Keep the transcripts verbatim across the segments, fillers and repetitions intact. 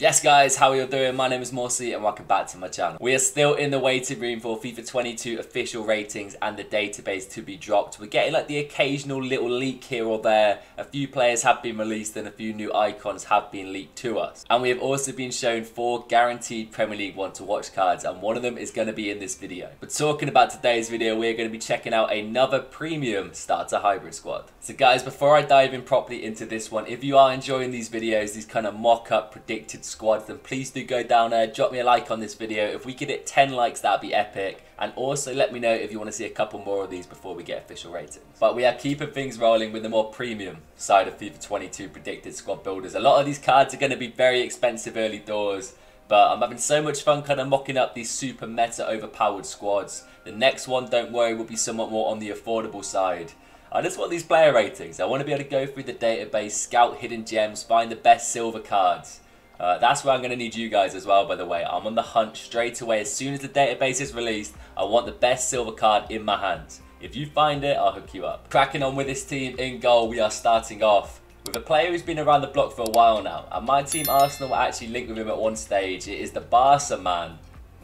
Yes guys, how are you doing? My name is Morsey and welcome back to my channel. We are still in the waiting room for FIFA twenty-two official ratings and the database to be dropped. We're getting like the occasional little leak here or there. A few players have been released and a few new icons have been leaked to us. And we have also been shown four guaranteed Premier League one to watch cards, and one of them is going to be in this video. But talking about today's video, we're going to be checking out another premium starter hybrid squad. So guys, before I dive in properly into this one, if you are enjoying these videos, these kind of mock-up predicted squads, then please do go down there, drop me a like on this video. If we get it ten likes, that'd be epic. And also let me know if you want to see a couple more of these before we get official ratings. But we are keeping things rolling with the more premium side of FIFA twenty-two predicted squad builders. A lot of these cards are going to be very expensive early doors, but I'm having so much fun kind of mocking up these super meta overpowered squads. The next one, don't worry, will be somewhat more on the affordable side. I just want these player ratings. I want to be able to go through the database, scout hidden gems, find the best silver cards. Uh, that's where I'm going to need you guys as well, by the way. I'm on the hunt straight away. As soon as the database is released, I want the best silver card in my hands. If you find it, I'll hook you up. Cracking on with this team. In goal, we are starting off with a player who's been around the block for a while now. And my team, Arsenal, were actually linked with him at one stage. It is the Barca man,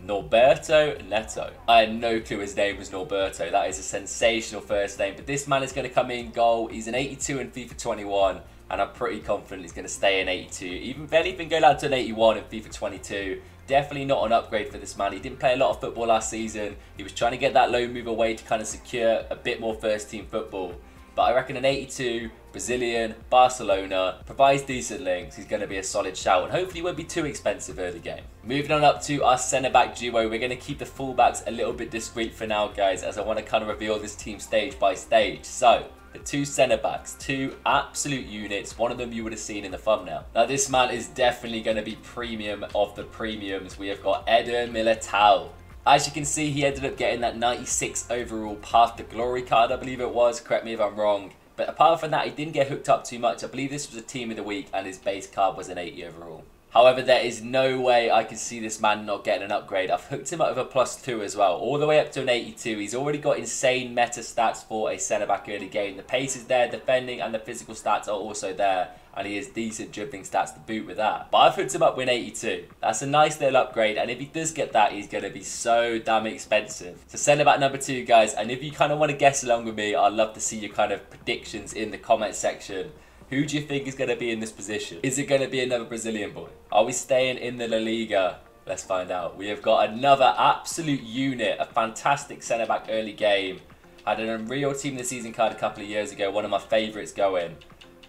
Norberto Neto. I had no clue his name was Norberto. That is a sensational first name. But this man is going to come in goal. He's an eighty-two in FIFA twenty-one. And I'm pretty confident he's going to stay in eighty-two. Even if anything, go down to an eighty-one in FIFA twenty-two. Definitely not an upgrade for this man. He didn't play a lot of football last season. He was trying to get that loan move away to kind of secure a bit more first team football. But I reckon an eighty-two, Brazilian, Barcelona, provides decent links. He's going to be a solid shout. And hopefully he won't be too expensive early game. Moving on up to our centre-back duo. We're going to keep the fullbacks a little bit discreet for now, guys, as I want to kind of reveal this team stage by stage. So the two centre-backs, two absolute units. One of them you would have seen in the thumbnail. Now this man is definitely going to be premium of the premiums. We have got Eder Militao. As you can see, he ended up getting that ninety-six overall Path to Glory card, I believe it was. Correct me if I'm wrong. But apart from that, he didn't get hooked up too much. I believe this was a team of the week and his base card was an eighty overall. However, there is no way I can see this man not getting an upgrade. I've hooked him up with a plus two as well, all the way up to an eighty-two. He's already got insane meta stats for a centre-back early game. The pace is there, defending, and the physical stats are also there. And he has decent dribbling stats to boot with that. But I've hooked him up with an eighty-two. That's a nice little upgrade. And if he does get that, he's going to be so damn expensive. So centre-back number two, guys. And if you kind of want to guess along with me, I'd love to see your kind of predictions in the comment section. Who do you think is going to be in this position? Is it going to be another Brazilian boy? Are we staying in the La Liga? Let's find out. We have got another absolute unit, a fantastic centre-back early game. Had an unreal team of the season card a couple of years ago, one of my favourites going.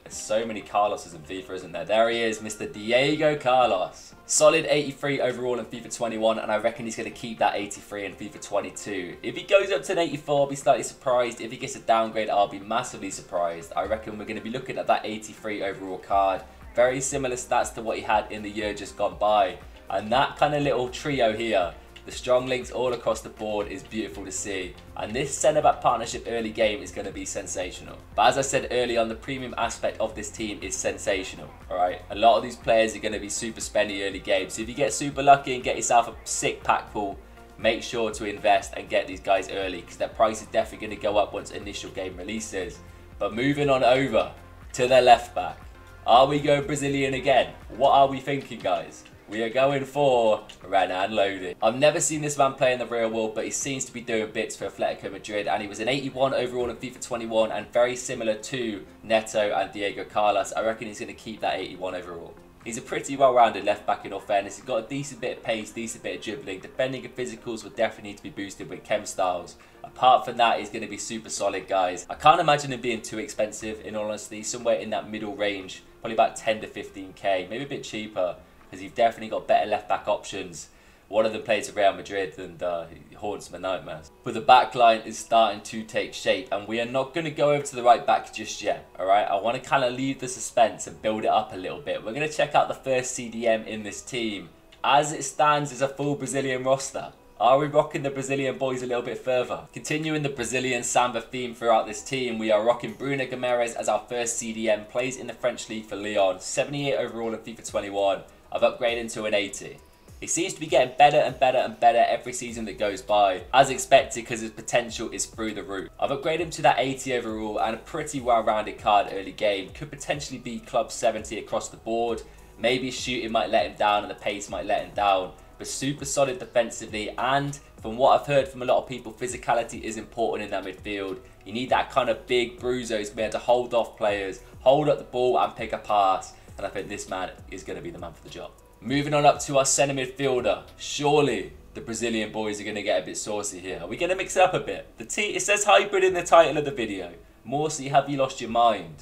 There's so many Carloses in FIFA, isn't there? There he is, Mister Diego Carlos. Solid eighty-three overall in FIFA twenty-one, and I reckon he's going to keep that eighty-three in FIFA twenty-two. If he goes up to an eighty-four, I'll be slightly surprised. If he gets a downgrade, I'll be massively surprised. I reckon we're going to be looking at that eighty-three overall card. Very similar stats to what he had in the year just gone by. And that kind of little trio here, the strong links all across the board, is beautiful to see. And this centre-back partnership early game is going to be sensational. But as I said earlier on, the premium aspect of this team is sensational. Alright, a lot of these players are going to be super spendy early games. So if you get super lucky and get yourself a sick pack full, make sure to invest and get these guys early, because their price is definitely going to go up once initial game releases. But moving on over to their left back. Are we going Brazilian again? What are we thinking, guys? We are going for Renan Lodi. I've never seen this man play in the real world, but he seems to be doing bits for Atletico Madrid. And he was an eighty-one overall in FIFA twenty-one, and very similar to Neto and Diego Carlos. I reckon he's going to keep that eighty-one overall. He's a pretty well-rounded left-back in all fairness. He's got a decent bit of pace, decent bit of dribbling. Defending and physicals will definitely need to be boosted with chem styles. Apart from that, he's going to be super solid, guys. I can't imagine him being too expensive, in all honesty. Somewhere in that middle range, probably about ten to fifteen K, maybe a bit cheaper, because you've definitely got better left-back options. One of them plays at Real Madrid, and uh, he haunts my nightmares. But the back line is starting to take shape, and we are not going to go over to the right back just yet, alright? I want to kind of leave the suspense and build it up a little bit. We're going to check out the first C D M in this team. As it stands, is a full Brazilian roster. Are we rocking the Brazilian boys a little bit further? Continuing the Brazilian samba theme throughout this team, we are rocking Bruno Guimarães as our first C D M. Plays in the French League for Lyon, seventy-eight overall in FIFA twenty-one. I've upgraded to an eighty. He seems to be getting better and better and better every season that goes by, as expected, because his potential is through the roof. I've upgraded him to that eighty overall, and a pretty well-rounded card early game. Could potentially be club seventy across the board. Maybe shooting might let him down and the pace might let him down, but super solid defensively, and from what I've heard from a lot of people, physicality is important in that midfield. You need that kind of big bruiser who's going to be able to hold off players, hold up the ball and pick a pass, and I think this man is going to be the man for the job. Moving on up to our centre midfielder, surely the Brazilian boys are going to get a bit saucy here. We're going to mix it up a bit. The T, it says hybrid in the title of the video. Morsey, have you lost your mind?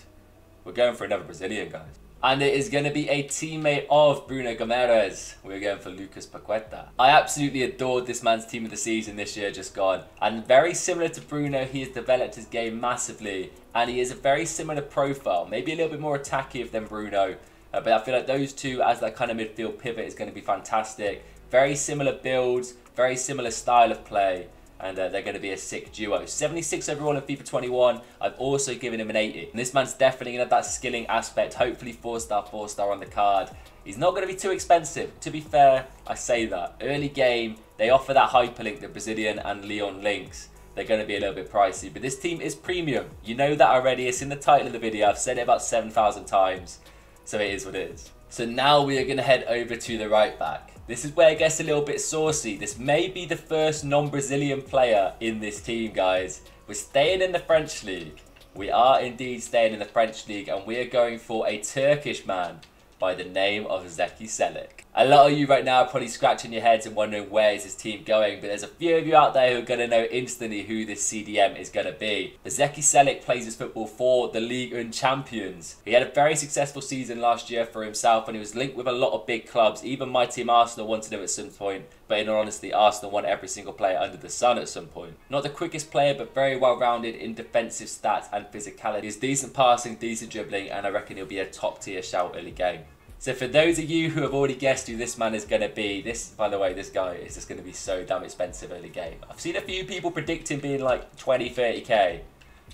We're going for another Brazilian, guys. And it is going to be a teammate of Bruno Guimarães. We're going for Lucas Paqueta. I absolutely adored this man's team of the season this year just gone. And very similar to Bruno, he has developed his game massively. And he is a very similar profile. Maybe a little bit more attackive than Bruno. Uh, but I feel like those two as that kind of midfield pivot is going to be fantastic. Very similar builds, very similar style of play. And uh, they're going to be a sick duo. seventy-six overall in FIFA twenty-one. I've also given him an eighty. And this man's definitely going to have that skilling aspect. Hopefully four-star, four-star on the card. He's not going to be too expensive. To be fair, I say that. Early game, they offer that hyperlink, the Brazilian and Leon links. They're going to be a little bit pricey. But this team is premium. You know that already. It's in the title of the video. I've said it about seven thousand times. So it is what it is. So now we are going to head over to the right back. This is where it gets a little bit saucy. This may be the first non-Brazilian player in this team, guys. We're staying in the French League. We are indeed staying in the French League, and we are going for a Turkish man by the name of Zeki Celik. A lot of you right now are probably scratching your heads and wondering where is this team going, but there's a few of you out there who are going to know instantly who this C D M is going to be. But Zeki Celik plays his football for the Ligue one champions. He had a very successful season last year for himself, and he was linked with a lot of big clubs. Even my team Arsenal wanted him at some point, but in all honesty, Arsenal want every single player under the sun at some point. Not the quickest player, but very well-rounded in defensive stats and physicality. He's decent passing, decent dribbling, and I reckon he'll be a top-tier shout early game. So for those of you who have already guessed who this man is going to be, this, by the way, this guy is just going to be so damn expensive early game. I've seen a few people predict him being like twenty, thirty K.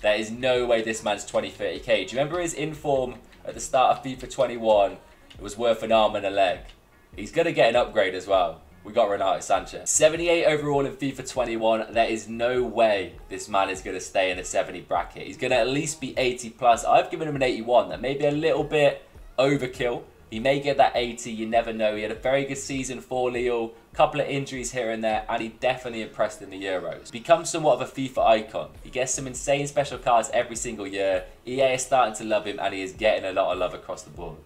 There is no way this man's twenty, thirty K. Do you remember his inform at the start of FIFA twenty-one? It was worth an arm and a leg. He's going to get an upgrade as well. We got Renato Sanches. seventy-eight overall in FIFA twenty-one. There is no way this man is going to stay in a seventy bracket. He's going to at least be eighty plus. I've given him an eighty-one. That may be a little bit overkill. He may get that eighty, you never know. He had a very good season for Lille, couple of injuries here and there, and he definitely impressed in the Euros. Becomes somewhat of a FIFA icon. He gets some insane special cards every single year. E A is starting to love him, and he is getting a lot of love across the board.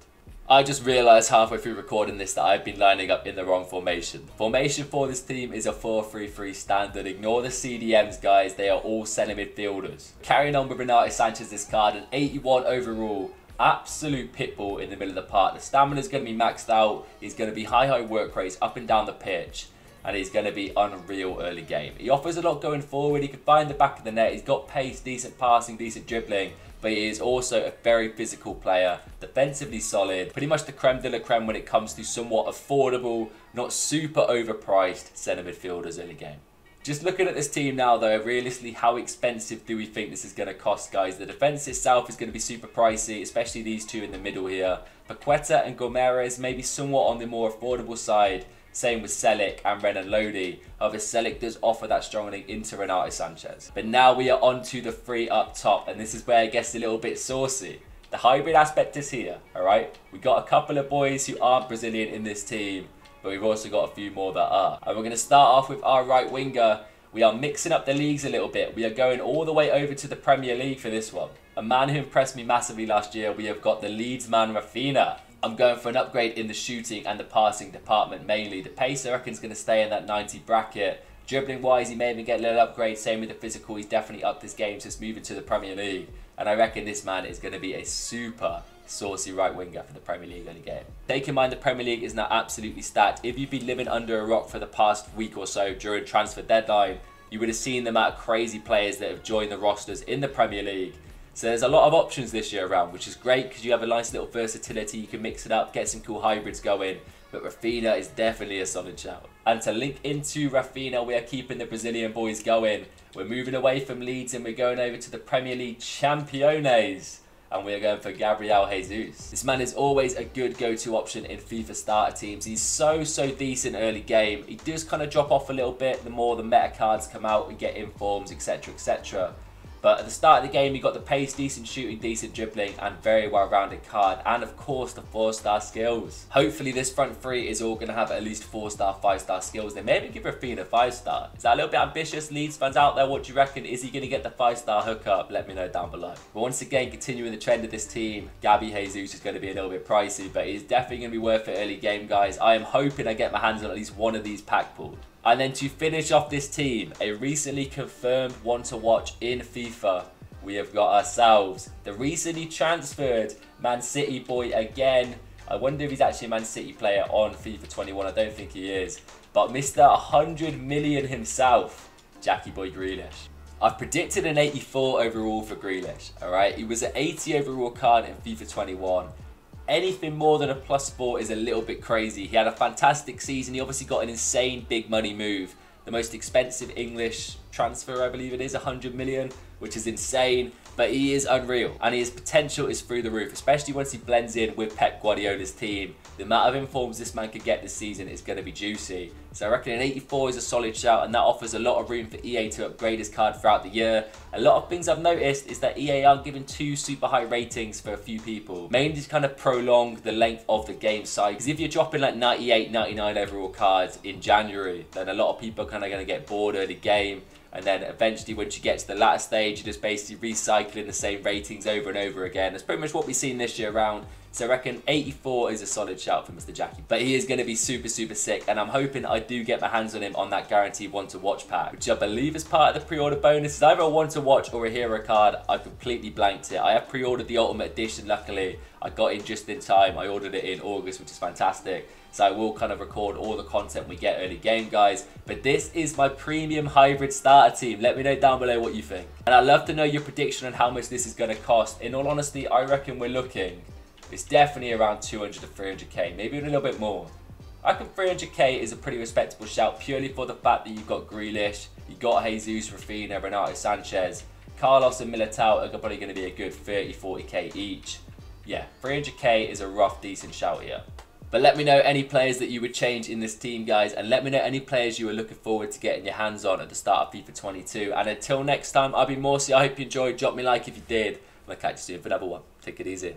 I just realised halfway through recording this that I've been lining up in the wrong formation. Formation for this team is a four three three standard. Ignore the C D Ms, guys. They are all centre midfielders. Carrying on with Renato Sanches, this card, an eighty-one overall. Absolute pitbull in the middle of the park. The stamina is going to be maxed out. He's going to be high, high work rates up and down the pitch. And he's going to be unreal early game. He offers a lot going forward. He can find the back of the net. He's got pace, decent passing, decent dribbling. But he is also a very physical player. Defensively solid. Pretty much the creme de la creme when it comes to somewhat affordable, not super overpriced centre midfielders early game. Just looking at this team now though, realistically, how expensive do we think this is going to cost, guys? The defence itself is going to be super pricey, especially these two in the middle here. Paqueta and Guimarães may be somewhat on the more affordable side. Same with Celik and Renan Lodi. However, Celik does offer that strong link into Renato Sanches. But now we are on to the three up top, and this is where it gets a little bit saucy. The hybrid aspect is here, alright? We got a couple of boys who aren't Brazilian in this team, but we've also got a few more that are. And we're going to start off with our right winger. We are mixing up the leagues a little bit. We are going all the way over to the Premier League for this one. A man who impressed me massively last year, we have got the Leeds man, Rafinha. I'm going for an upgrade in the shooting and the passing department mainly. The pace, I reckon, is going to stay in that ninety bracket. Dribbling wise, he may even get a little upgrade. Same with the physical. He's definitely upped his game since moving to the Premier League. And I reckon this man is going to be a super saucy right winger for the Premier League early game. Take in mind the Premier League is now absolutely stacked. If you've been living under a rock for the past week or so during transfer deadline, you would have seen the amount of crazy players that have joined the rosters in the Premier League. So there's a lot of options this year around, which is great because you have a nice little versatility. You can mix it up, get some cool hybrids going. But Rafinha is definitely a solid shout. And to link into Rafinha, we are keeping the Brazilian boys going. We're moving away from Leeds and we're going over to the Premier League Champions. And we are going for Gabriel Jesus. This man is always a good go-to option in FIFA starter teams. He's so, so decent early game. He does kind of drop off a little bit the more the meta cards come out. We get informs, et cetera, et cetera. But at the start of the game, he got the pace, decent shooting, decent dribbling, and very well-rounded card. And of course, the four-star skills. Hopefully, this front three is all going to have at least four-star, five-star skills. They maybe give Rafinha a five-star. Is that a little bit ambitious? Leeds fans out there, what do you reckon? Is he going to get the five-star hookup? Let me know down below. But once again, continuing the trend of this team, Gabi Jesus is going to be a little bit pricey, but he's definitely going to be worth it early game, guys. I am hoping I get my hands on at least one of these pack pools. And then to finish off this team, a recently confirmed one to watch in FIFA, we have got ourselves the recently transferred Man City boy again. I wonder if he's actually a Man City player on FIFA twenty-one. I don't think he is. But Mister one hundred million himself, Jackie Boy Grealish. I've predicted an eighty-four overall for Grealish, all right? He was an eighty overall card in FIFA twenty-one. Anything more than a plus four is a little bit crazy. He had a fantastic season. He obviously got an insane big money move. The most expensive English transfer, I believe it is, one hundred million, which is insane. But he is unreal, and his potential is through the roof, especially once he blends in with Pep Guardiola's team. The amount of informs this man could get this season is going to be juicy. So I reckon an eighty-four is a solid shout, and that offers a lot of room for E A to upgrade his card throughout the year. A lot of things I've noticed is that E A are giving two super high ratings for a few people, mainly to kind of prolong the length of the game cycle. Because if you're dropping like ninety-eight, ninety-nine overall cards in January, then a lot of people are kind of going to get bored early game. And then eventually, once you get to the latter stage, you're just basically recycling the same ratings over and over again. That's pretty much what we've seen this year round. So I reckon eighty-four is a solid shout for Mister Jackie. But he is going to be super, super sick. And I'm hoping I do get my hands on him on that guaranteed one-to-watch pack, which I believe is part of the pre-order bonus. It's either a one-to-watch or a hero card. I completely blanked it. I have pre-ordered the Ultimate Edition, luckily. I got in just in time. I ordered it in August, which is fantastic. So I will kind of record all the content we get early game, guys. But this is my premium hybrid starter team. Let me know down below what you think. And I'd love to know your prediction on how much this is going to cost. In all honesty, I reckon we're looking... it's definitely around two hundred to three hundred K, maybe a little bit more. I reckon three hundred K is a pretty respectable shout purely for the fact that you've got Grealish, you've got Jesus, Rafinha, Renato Sanches, Carlos and Militao are probably going to be a good thirty, forty K each. Yeah, three hundred K is a rough, decent shout here. But let me know any players that you would change in this team, guys, and let me know any players you are looking forward to getting your hands on at the start of FIFA twenty-two. And until next time, I've been Morsey. I hope you enjoyed. Drop me a like if you did. And I'll catch you soon for another one. Take it easy.